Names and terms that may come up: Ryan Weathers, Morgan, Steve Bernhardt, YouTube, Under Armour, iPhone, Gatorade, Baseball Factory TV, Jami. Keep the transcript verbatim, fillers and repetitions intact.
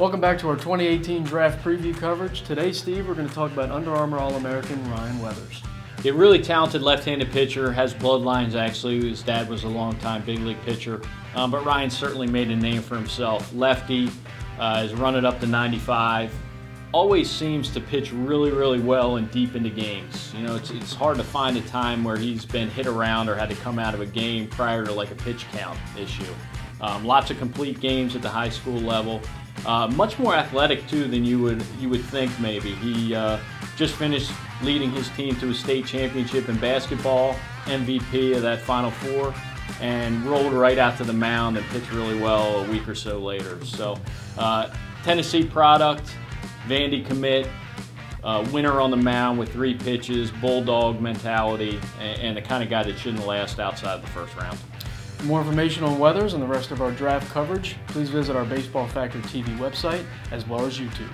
Welcome back to our twenty eighteen draft preview coverage. Today, Steve, we're going to talk about Under Armour All-American Ryan Weathers. A really talented left-handed pitcher, has bloodlines actually. His dad was a long-time big league pitcher, um, but Ryan certainly made a name for himself. Lefty, uh, is running up to ninety-five. Always seems to pitch really, really well and deep into games. You know, it's, it's hard to find a time where he's been hit around or had to come out of a game prior to like a pitch count issue. Um, lots of complete games at the high school level. Uh, much more athletic too than you would you would think maybe. He uh, just finished leading his team to a state championship in basketball, M V P of that Final Four, and rolled right out to the mound and pitched really well a week or so later. So, uh, Tennessee product. Vandy commit, uh, winner on the mound with three pitches, bulldog mentality, and, and the kind of guy that shouldn't last outside the first round. For more information on Weathers and the rest of our draft coverage, please visit our Baseball Factory T V website as well as YouTube.